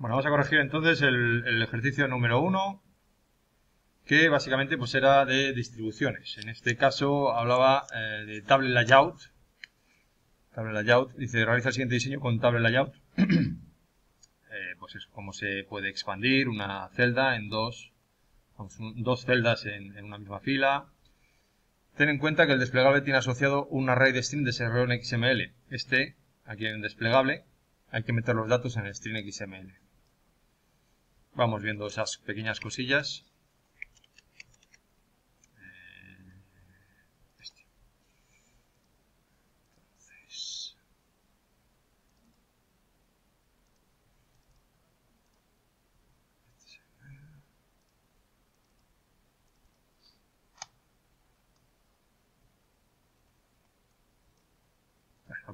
Bueno, vamos a corregir entonces el ejercicio número 1, que básicamente pues era de distribuciones. En este caso hablaba de table layout. Table layout dice, realiza el siguiente diseño con table layout. Pues eso, cómo se puede expandir una celda en dos celdas en una misma fila. Ten en cuenta que el desplegable tiene asociado un array de string desarrollado en XML. Este, aquí en el desplegable, hay que meter los datos en el string XML. Vamos viendo esas pequeñas cosillas.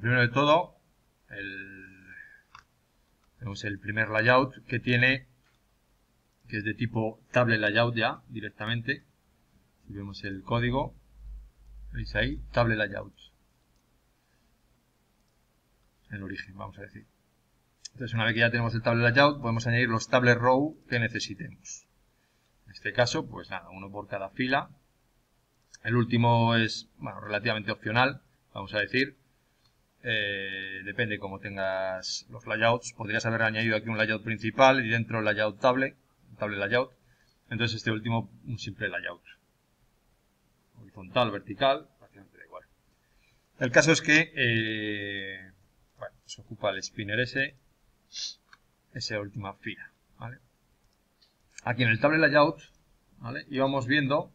Primero de todo, tenemos el primer layout que es de tipo table layout ya directamente. Si vemos el código, veis ahí, table layout. El origen, vamos a decir. Entonces, una vez que ya tenemos el table layout, podemos añadir los table row que necesitemos. En este caso, pues nada, uno por cada fila. El último es, bueno, relativamente opcional, vamos a decir. Depende cómo tengas los layouts. Podrías haber añadido aquí un layout principal y dentro el layout table layout. Entonces este último, un simple layout. Horizontal, vertical, prácticamente da igual. El caso es que bueno, se ocupa el spinner esa última fila, ¿vale? Aquí en el table layout, ¿vale?, íbamos viendo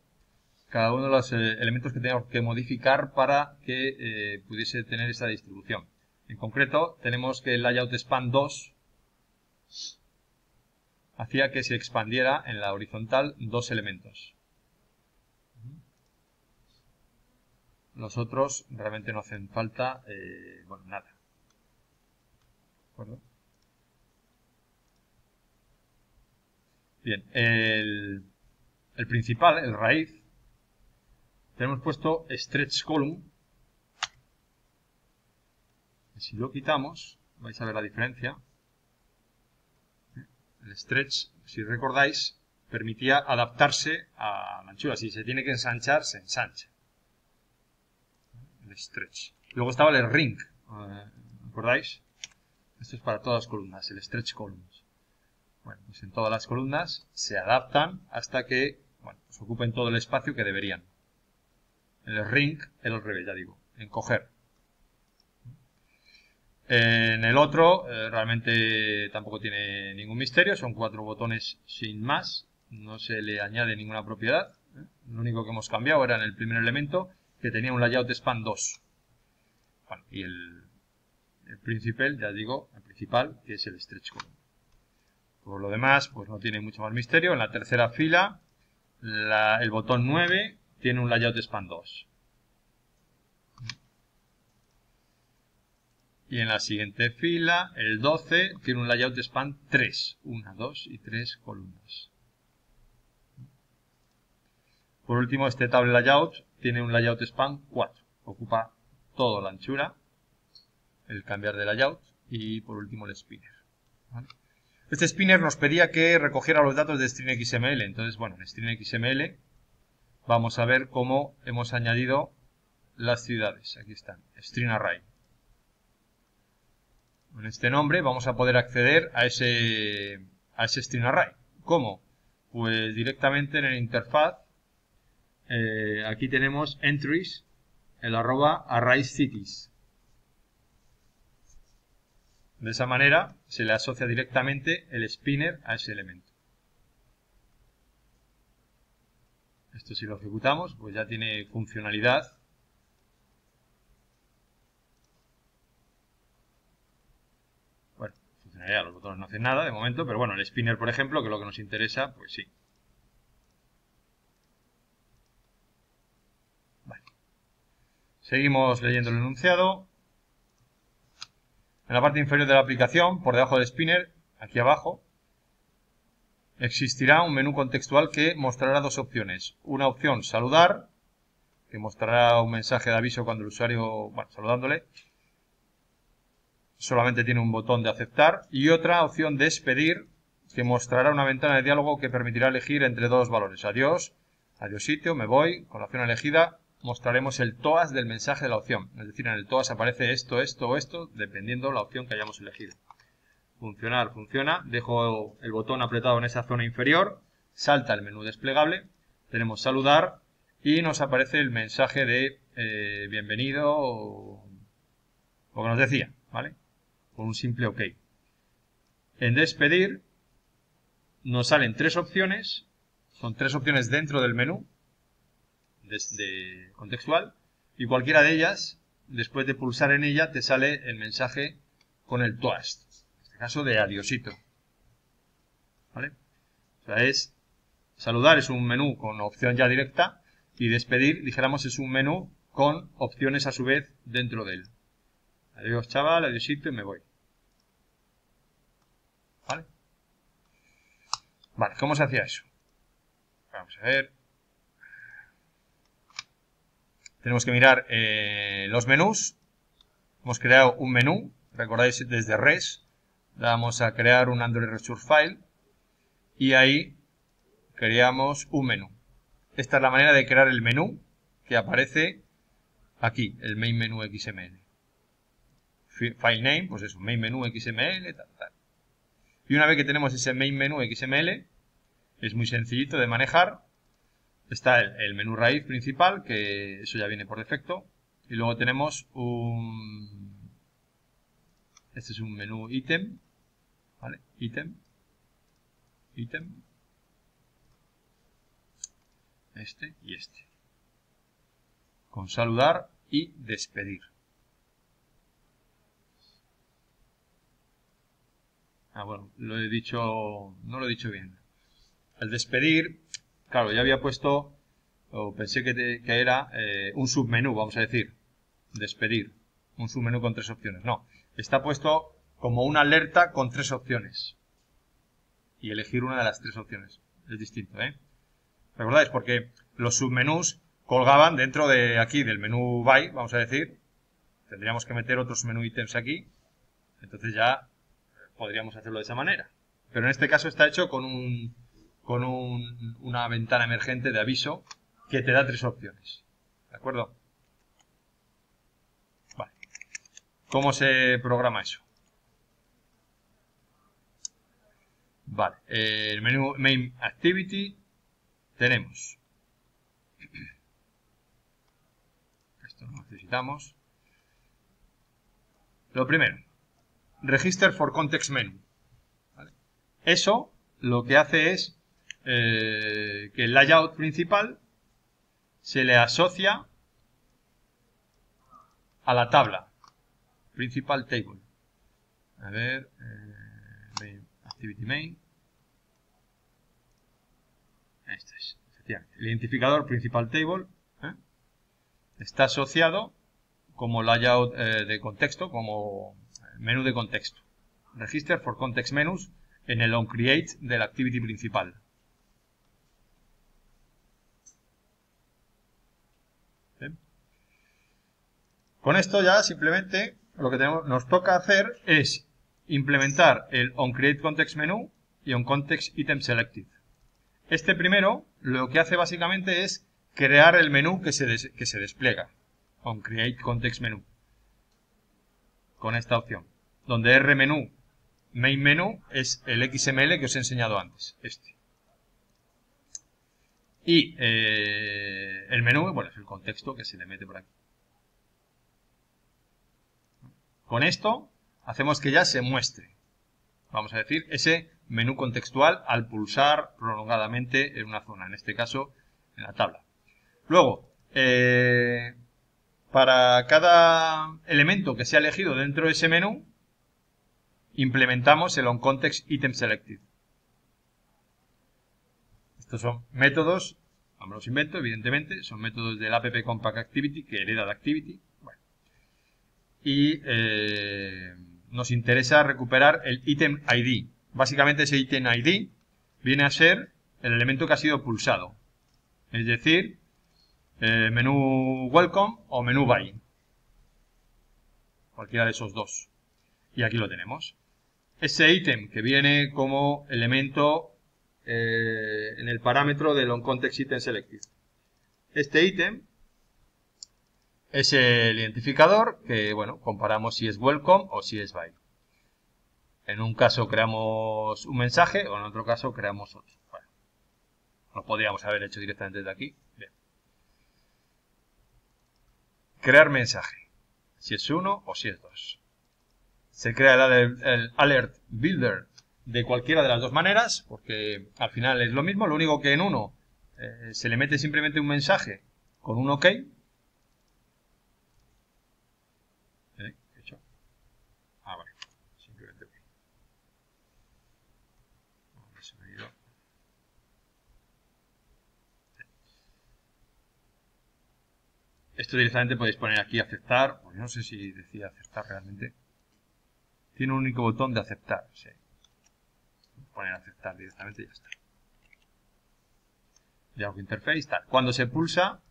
cada uno de los elementos que tenemos que modificar para que pudiese tener esta distribución. En concreto, tenemos que el layout span 2 hacía que se expandiera en la horizontal dos elementos. Los otros realmente no hacen falta, bueno, nada. ¿De acuerdo? Bien, el principal, el raíz, tenemos puesto stretch column. Si lo quitamos, vais a ver la diferencia. El stretch, si recordáis, permitía adaptarse a la anchura. Si se tiene que ensanchar, se ensancha. El stretch. Luego estaba el ring. ¿Recordáis? Esto es para todas las columnas, el stretch columns. Bueno, pues en todas las columnas se adaptan hasta que, bueno, pues ocupen todo el espacio que deberían. El ring, el al revés, ya digo, encoger. En el otro, realmente tampoco tiene ningún misterio, son cuatro botones sin más, no se le añade ninguna propiedad. Lo único que hemos cambiado era en el primer elemento, que tenía un layout span 2. Bueno, y el principal, ya digo, el principal, que es el stretch column. Por lo demás, pues no tiene mucho más misterio. En la tercera fila, el botón 9... tiene un layout span 2. Y en la siguiente fila, el 12, tiene un layout span 3. 1, 2 y 3 columnas. Por último, este table layout tiene un layout span 4. Ocupa toda la anchura, el cambiar de layout y por último el spinner. ¿Vale? Este spinner nos pedía que recogiera los datos de string XML. Entonces, bueno, en string XML... vamos a ver cómo hemos añadido las ciudades. Aquí están, string array. Con este nombre vamos a poder acceder a ese string array. ¿Cómo? Pues directamente en el interfaz. Aquí tenemos entries, el @ arrayCities. De esa manera se le asocia directamente el spinner a ese elemento. Esto si lo ejecutamos, pues ya tiene funcionalidad. Bueno, funcionalidad, los botones no hacen nada de momento, pero bueno, el spinner, por ejemplo, que es lo que nos interesa, pues sí. Vale. Seguimos leyendo el enunciado. En la parte inferior de la aplicación, por debajo del spinner, aquí abajo, existirá un menú contextual que mostrará dos opciones. Una opción, saludar, que mostrará un mensaje de aviso cuando el usuario, bueno, saludándole. solamente tiene un botón de aceptar, y otra opción de expedir, que mostrará una ventana de diálogo que permitirá elegir entre dos valores. Adiós, adiós sitio, me voy. Con la opción elegida mostraremos el toast del mensaje de la opción. Es decir, en el toast aparece esto, esto o esto, dependiendo la opción que hayamos elegido. Funcionar, funciona. Dejo el botón apretado en esa zona inferior. Salta el menú desplegable. Tenemos saludar y nos aparece el mensaje de bienvenido o como nos decía, ¿vale? Con un simple OK. En despedir nos salen tres opciones, son tres opciones dentro del menú de contextual, y cualquiera de ellas, después de pulsar en ella, te sale el mensaje con el toast, en este caso de adiosito, ¿vale? O sea, es saludar, es un menú con opción ya directa, y despedir, dijéramos, es un menú con opciones a su vez dentro de él. Adiós chaval, adiosito y me voy. ¿Vale? Vale, ¿cómo se hacía eso? Vamos a ver. Tenemos que mirar los menús. Hemos creado un menú. Recordáis, desde res vamos a crear un Android Resource File. Y ahí creamos un menú. Esta es la manera de crear el menú que aparece aquí, el main menu XML. File name, pues eso, main menu XML, tal, tal. Y una vez que tenemos ese main menú XML, es muy sencillito de manejar. Está el menú raíz principal, que eso ya viene por defecto. Y luego tenemos un... Este es un menú ítem. ¿Vale? Ítem. Ítem. Este y este. Con saludar y despedir. Ah, bueno, lo he dicho... No lo he dicho bien. El despedir... Claro, ya había puesto, o pensé que era un submenú, vamos a decir, despedir, un submenú con tres opciones. No, está puesto como una alerta con tres opciones y elegir una de las tres opciones. Es distinto, ¿eh? ¿Recordáis? Porque los submenús colgaban dentro de aquí, del menú by, vamos a decir. Tendríamos que meter otros menú ítems aquí, entonces ya podríamos hacerlo de esa manera. Pero en este caso está hecho con un... una ventana emergente de aviso que te da tres opciones. ¿De acuerdo? Vale. ¿Cómo se programa eso? Vale. El menú Main Activity tenemos. Esto lo necesitamos. Lo primero. Register for context menu. ¿Vale? Eso lo que hace es que el layout principal se le asocia a la tabla principal table. A ver, activity main. Este es el identificador principal table, está asociado como layout de contexto, como menú de contexto. Register for context menus en el onCreate de la activity principal. Con esto ya simplemente lo que nos toca hacer es implementar el onCreateContextMenu y onContextItemSelected. Este primero lo que hace básicamente es crear el menú que se despliega, onCreateContextMenu, con esta opción, donde rMenu, main menu, es el XML que os he enseñado antes, este. Y el menú, bueno, es el contexto que se le mete por aquí. Con esto hacemos que ya se muestre, vamos a decir, ese menú contextual al pulsar prolongadamente en una zona, en este caso en la tabla. Luego, para cada elemento que sea elegido dentro de ese menú, implementamos el onContextItemSelected. Estos son métodos, no me los invento, evidentemente, son métodos del AppCompatActivity que hereda de Activity. Y nos interesa recuperar el item ID. Básicamente ese item ID viene a ser el elemento que ha sido pulsado. Es decir, menú welcome o menú by. Cualquiera de esos dos. Y aquí lo tenemos. Ese ítem que viene como elemento en el parámetro del onContextItemSelected. Este ítem es el identificador que, bueno, comparamos si es welcome o si es by. En un caso creamos un mensaje o en otro caso creamos otro. Bueno, lo podríamos haber hecho directamente desde aquí. Bien. Crear mensaje, si es uno o si es dos. Se crea el alert builder de cualquiera de las dos maneras, porque al final es lo mismo. Lo único que en uno se le mete simplemente un mensaje con un OK. ¿Qué he hecho? Ah, vale. Simplemente OK. Se me ha ido. Esto directamente podéis poner aquí aceptar. Pues no sé si decía aceptar realmente. Tiene un único botón de aceptar. Sí. Poner aceptar directamente y ya está. Dialog interface, tal. Cuando se pulsa,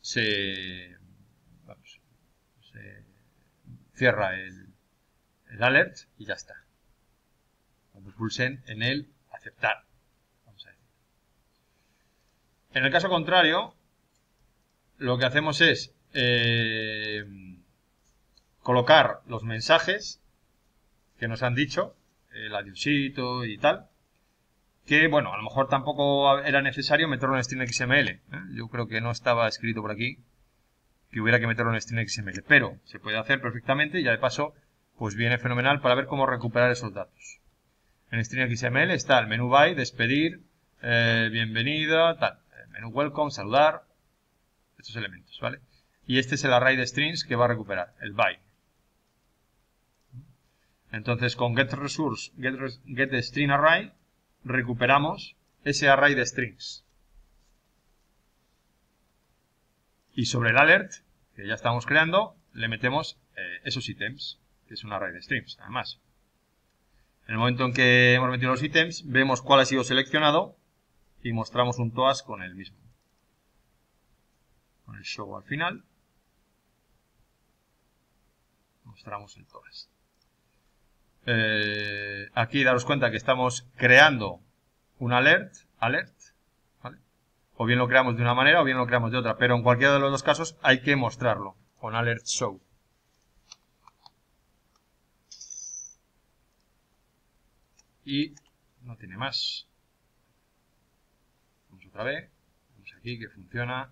se cierra el alert y ya está. Cuando pulsen en el aceptar. Vamos a decir. En el caso contrario, lo que hacemos es colocar los mensajes que nos han dicho, el adiósito y tal, que, bueno, a lo mejor tampoco era necesario meterlo en string XML. Yo creo que no estaba escrito por aquí que hubiera que meterlo en string XML, pero se puede hacer perfectamente y ya de paso, pues viene fenomenal para ver cómo recuperar esos datos. En string XML está el menú by, despedir, bienvenida, tal, menú welcome, saludar, estos elementos, ¿vale? Y este es el array de strings que va a recuperar, el by. Entonces con getResources, getStringArray, recuperamos ese array de strings. Y sobre el alert, que ya estamos creando, le metemos esos ítems, que es un array de strings, nada más. En el momento en que hemos metido los ítems, vemos cuál ha sido seleccionado y mostramos un Toast con el mismo. Con el show al final, mostramos el Toast. Aquí daros cuenta que estamos creando un alert, ¿vale? O bien lo creamos de una manera o bien lo creamos de otra, pero en cualquiera de los dos casos hay que mostrarlo con alert show. Y no tiene más. Vamos otra vez, vamos aquí que funciona.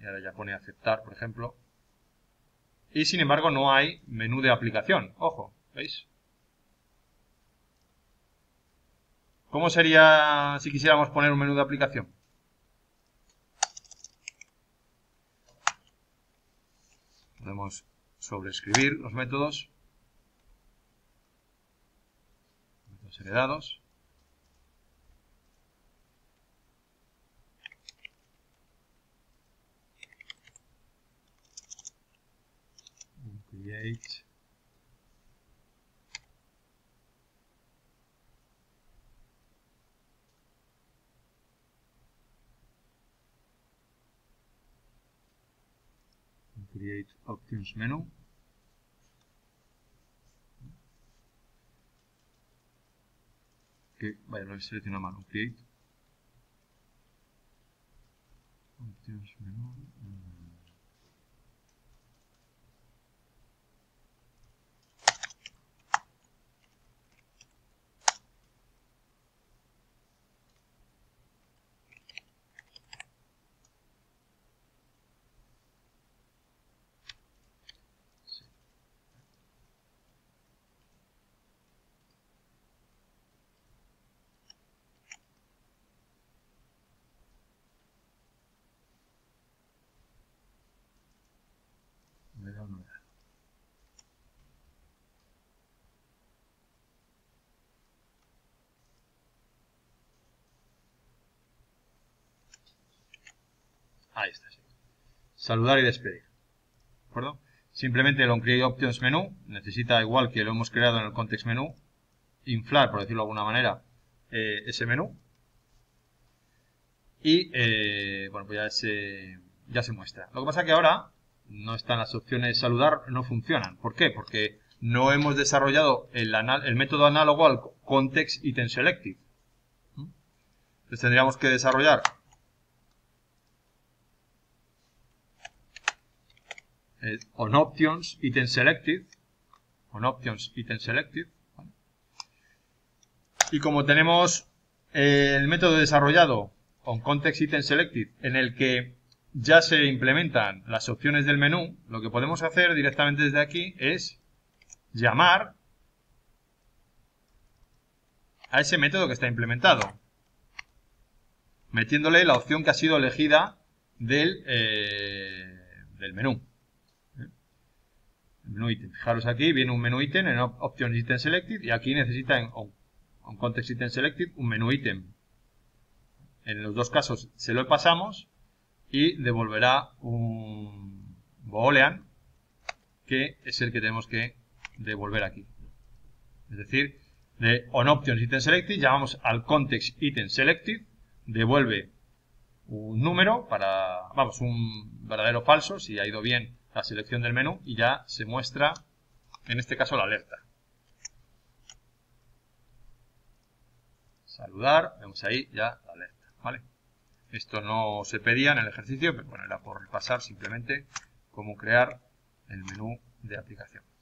Y ahora ya pone aceptar, por ejemplo. Y sin embargo no hay menú de aplicación. Ojo, ¿veis? ¿Cómo sería si quisiéramos poner un menú de aplicación? Podemos sobreescribir los métodos. Métodos heredados. Create Options Menu. Que vaya, lo he seleccionado mal. Create Options Menu. Ahí está, sí. Saludar y despedir. ¿De acuerdo? Simplemente el onCreateOptionsMenu necesita, igual que lo hemos creado en el context menu, inflar, por decirlo de alguna manera, ese menú. Y, bueno, pues ya se muestra. Lo que pasa es que ahora no están las opciones saludar, no funcionan. ¿Por qué? Porque no hemos desarrollado el método análogo al context_item_selected. Entonces tendríamos que desarrollar el onOptionsItemSelected. ¿Vale? Y como tenemos el método desarrollado onContextItemSelected, en el que ya se implementan las opciones del menú, lo que podemos hacer directamente desde aquí es llamar a ese método que está implementado, metiéndole la opción que ha sido elegida del menú. El menú ítem. Fijaros aquí, viene un menú ítem en OptionsItemSelected y aquí necesita en onContextItemSelected un menú ítem. En los dos casos se lo pasamos y devolverá un boolean que es el que tenemos que devolver aquí. Es decir, de onOptionsItemSelected llamamos al ContextItemSelected, devuelve un número para, vamos, un verdadero o falso, si ha ido bien la selección del menú, y ya se muestra, en este caso, la alerta. Saludar, vemos ahí ya la alerta, ¿vale? Esto no se pedía en el ejercicio, pero bueno, era por repasar simplemente cómo crear el menú de aplicación.